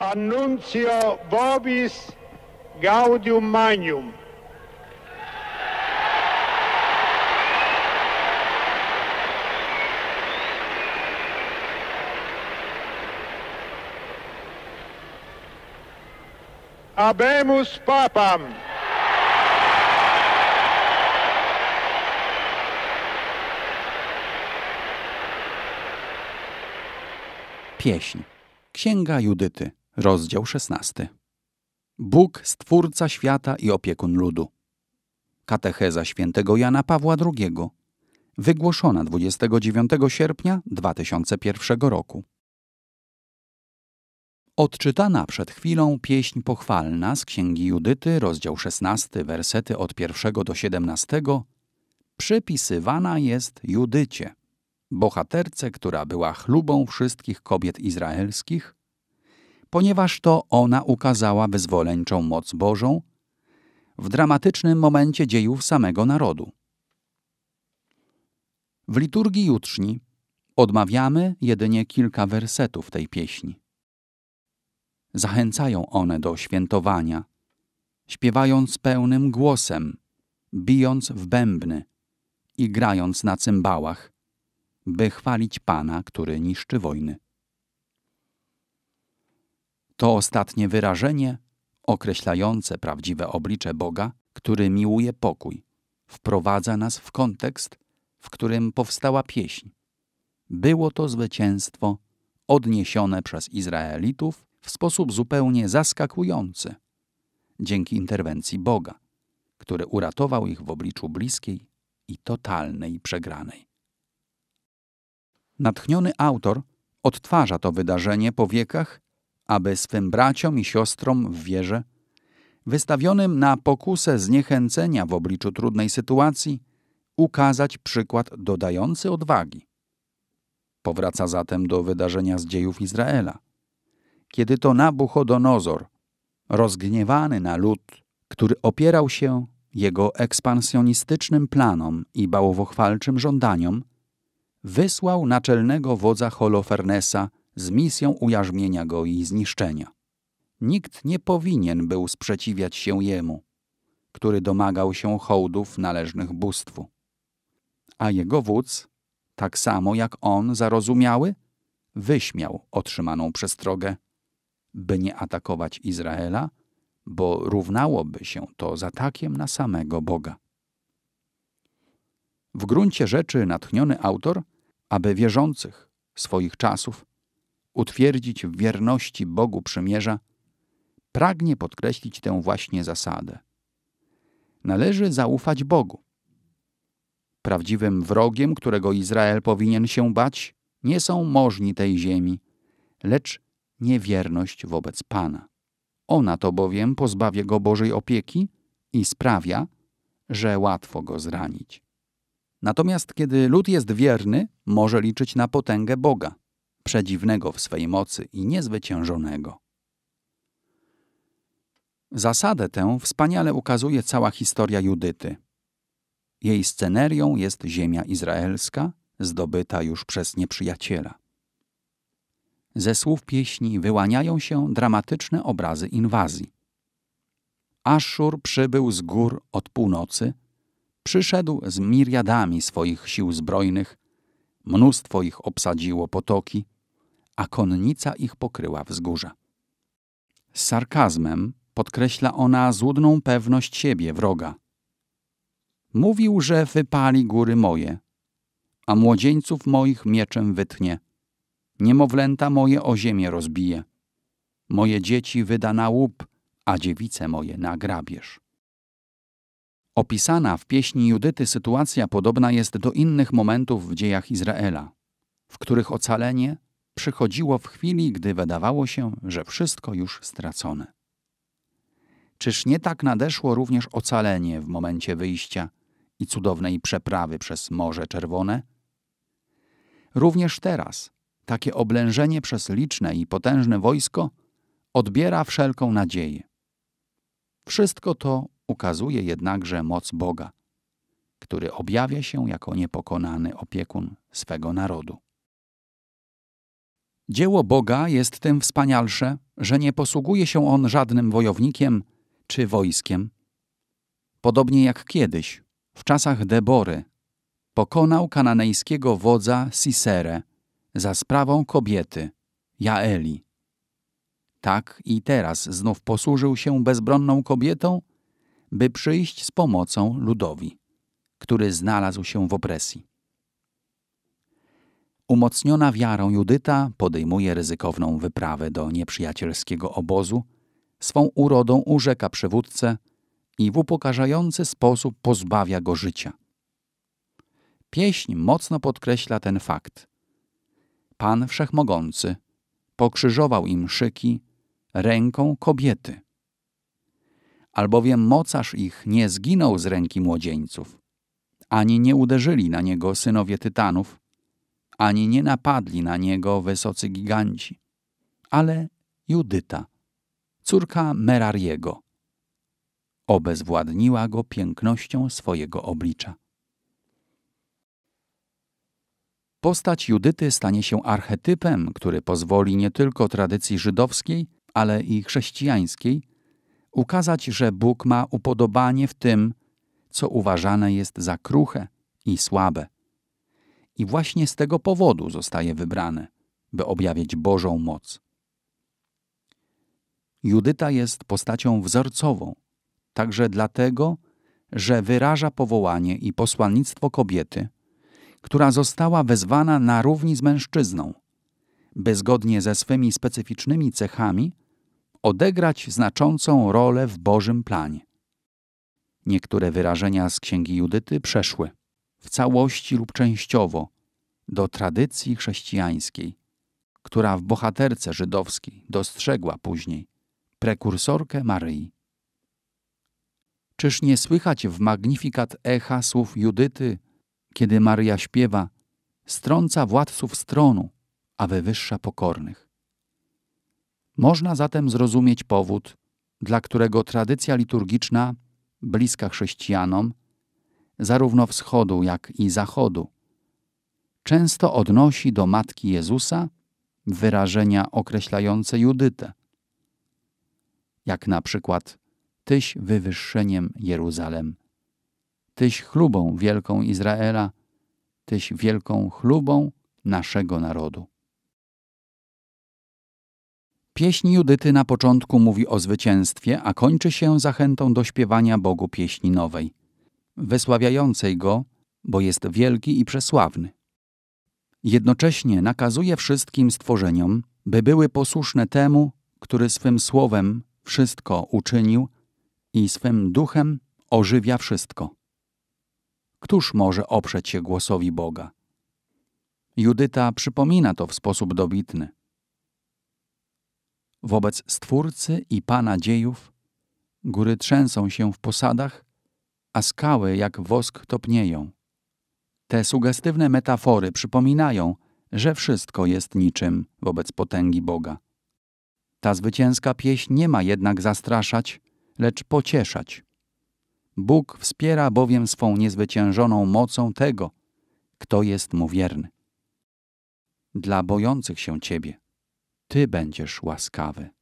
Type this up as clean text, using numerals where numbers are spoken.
Annuntio vobis gaudium magnum. Habemus Papam. Pieśń Księga Judyty, rozdział 16. Bóg, Stwórca świata i opiekun ludu. Katecheza świętego Jana Pawła II, wygłoszona 29 sierpnia 2001 roku. Odczytana przed chwilą pieśń pochwalna z Księgi Judyty, rozdział 16, wersety od 1 do 17, przypisywana jest Judycie, bohaterce, która była chlubą wszystkich kobiet izraelskich, ponieważ to ona ukazała wyzwoleńczą moc Bożą w dramatycznym momencie dziejów samego narodu. W liturgii jutrzni odmawiamy jedynie kilka wersetów tej pieśni. Zachęcają one do świętowania, śpiewając pełnym głosem, bijąc w bębny i grając na cymbałach, by chwalić Pana, który niszczy wojny. To ostatnie wyrażenie określające prawdziwe oblicze Boga, który miłuje pokój, wprowadza nas w kontekst, w którym powstała pieśń. Było to zwycięstwo odniesione przez Izraelitów w sposób zupełnie zaskakujący, dzięki interwencji Boga, który uratował ich w obliczu bliskiej i totalnej przegranej. Natchniony autor odtwarza to wydarzenie po wiekach, aby swym braciom i siostrom w wierze, wystawionym na pokusę zniechęcenia w obliczu trudnej sytuacji, ukazać przykład dodający odwagi. Powraca zatem do wydarzenia z dziejów Izraela, kiedy to Nabuchodonozor, rozgniewany na lud, który opierał się jego ekspansjonistycznym planom i bałwochwalczym żądaniom, wysłał naczelnego wodza Holofernesa z misją ujarzmienia go i zniszczenia. Nikt nie powinien był sprzeciwiać się jemu, który domagał się hołdów należnych bóstwu. A jego wódz, tak samo jak on zarozumiały, wyśmiał otrzymaną przestrogę, by nie atakować Izraela, bo równałoby się to z atakiem na samego Boga. W gruncie rzeczy natchniony autor, aby wierzących swoich czasów utwierdzić w wierności Bogu Przymierza, pragnie podkreślić tę właśnie zasadę. Należy zaufać Bogu. Prawdziwym wrogiem, którego Izrael powinien się bać, nie są możni tej ziemi, lecz niewierność wobec Pana. Ona to bowiem pozbawia go Bożej opieki i sprawia, że łatwo go zranić. Natomiast kiedy lud jest wierny, może liczyć na potęgę Boga, przedziwnego w swej mocy i niezwyciężonego. Zasadę tę wspaniale ukazuje cała historia Judyty. Jej scenerią jest ziemia izraelska, zdobyta już przez nieprzyjaciela. Ze słów pieśni wyłaniają się dramatyczne obrazy inwazji. Aszur przybył z gór od północy, przyszedł z miriadami swoich sił zbrojnych, mnóstwo ich obsadziło potoki, a konnica ich pokryła wzgórza. Z sarkazmem podkreśla ona złudną pewność siebie wroga. Mówił, że wypali góry moje, a młodzieńców moich mieczem wytnie, niemowlęta moje o ziemię rozbije, moje dzieci wyda na łup, a dziewice moje na grabież. Opisana w pieśni Judyty sytuacja podobna jest do innych momentów w dziejach Izraela, w których ocalenie przychodziło w chwili, gdy wydawało się, że wszystko już stracone. Czyż nie tak nadeszło również ocalenie w momencie wyjścia i cudownej przeprawy przez Morze Czerwone? Również teraz takie oblężenie przez liczne i potężne wojsko odbiera wszelką nadzieję. Wszystko to ukazuje jednakże moc Boga, który objawia się jako niepokonany opiekun swego narodu. Dzieło Boga jest tym wspanialsze, że nie posługuje się on żadnym wojownikiem czy wojskiem. Podobnie jak kiedyś, w czasach Debory, pokonał kananejskiego wodza Siserę za sprawą kobiety, Jaeli. Tak i teraz znów posłużył się bezbronną kobietą, by przyjść z pomocą ludowi, który znalazł się w opresji. Umocniona wiarą Judyta podejmuje ryzykowną wyprawę do nieprzyjacielskiego obozu, swą urodą urzeka przywódcę i w upokarzający sposób pozbawia go życia. Pieśń mocno podkreśla ten fakt. Pan Wszechmogący pokrzyżował im szyki ręką kobiety. Albowiem mocarz ich nie zginął z ręki młodzieńców, ani nie uderzyli na niego synowie tytanów, ani nie napadli na niego wysocy giganci, ale Judyta, córka Merariego, obezwładniła go pięknością swojego oblicza. Postać Judyty stanie się archetypem, który pozwoli nie tylko tradycji żydowskiej, ale i chrześcijańskiej ukazać, że Bóg ma upodobanie w tym, co uważane jest za kruche i słabe. I właśnie z tego powodu zostaje wybrane, by objawić Bożą moc. Judyta jest postacią wzorcową, także dlatego, że wyraża powołanie i posłannictwo kobiety, która została wezwana na równi z mężczyzną, by zgodnie ze swymi specyficznymi cechami odegrać znaczącą rolę w Bożym planie. Niektóre wyrażenia z Księgi Judyty przeszły, w całości lub częściowo, do tradycji chrześcijańskiej, która w bohaterce żydowskiej dostrzegła później prekursorkę Maryi. Czyż nie słychać w Magnifikat echa słów Judyty, kiedy Maryja śpiewa, strąca władców z tronu, a wywyższa pokornych? Można zatem zrozumieć powód, dla którego tradycja liturgiczna, bliska chrześcijanom, zarówno wschodu, jak i zachodu, często odnosi do Matki Jezusa wyrażenia określające Judytę, jak na przykład Tyś wywyższeniem Jeruzalem, Tyś chlubą wielką Izraela, Tyś wielką chlubą naszego narodu. Pieśń Judyty na początku mówi o zwycięstwie, a kończy się zachętą do śpiewania Bogu pieśni nowej, wysławiającej Go, bo jest wielki i przesławny. Jednocześnie nakazuje wszystkim stworzeniom, by były posłuszne temu, który swym słowem wszystko uczynił i swym duchem ożywia wszystko. Któż może oprzeć się głosowi Boga? Judyta przypomina to w sposób dobitny. Wobec Stwórcy i Pana dziejów góry trzęsą się w posadach, a skały jak wosk topnieją. Te sugestywne metafory przypominają, że wszystko jest niczym wobec potęgi Boga. Ta zwycięska pieśń nie ma jednak zastraszać, lecz pocieszać. Bóg wspiera bowiem swą niezwyciężoną mocą tego, kto jest Mu wierny. Dla bojących się Ciebie Ty będziesz łaskawy.